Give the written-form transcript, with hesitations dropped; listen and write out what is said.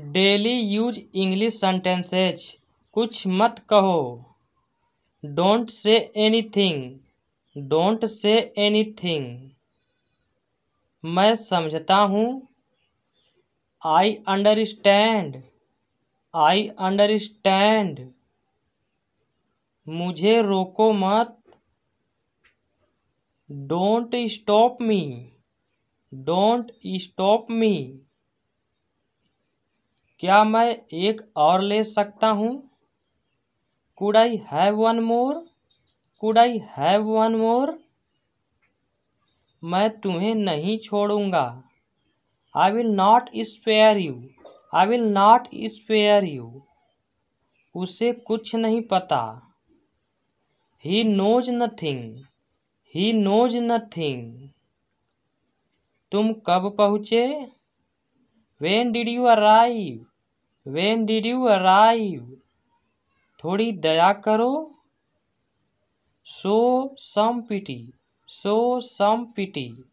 Daily use English sentences, कुछ मत कहो। Don't say anything, don't say anything. मैं समझता हूँ, आई अंडरस्टैंड, आई अंडरस्टैंड। मुझे रोको मत, don't stop me, don't stop me. क्या मैं एक और ले सकता हूँ? Could I have one more, could I have one more. मैं तुम्हें नहीं छोड़ूंगा, I will not spare you, I will not spare you. उसे कुछ नहीं पता, he knows nothing, he knows nothing. तुम कब पहुँचे? When did you arrive, when did you arrive. थोड़ी दया करो, शो सम पिटी, शो सम पिटी।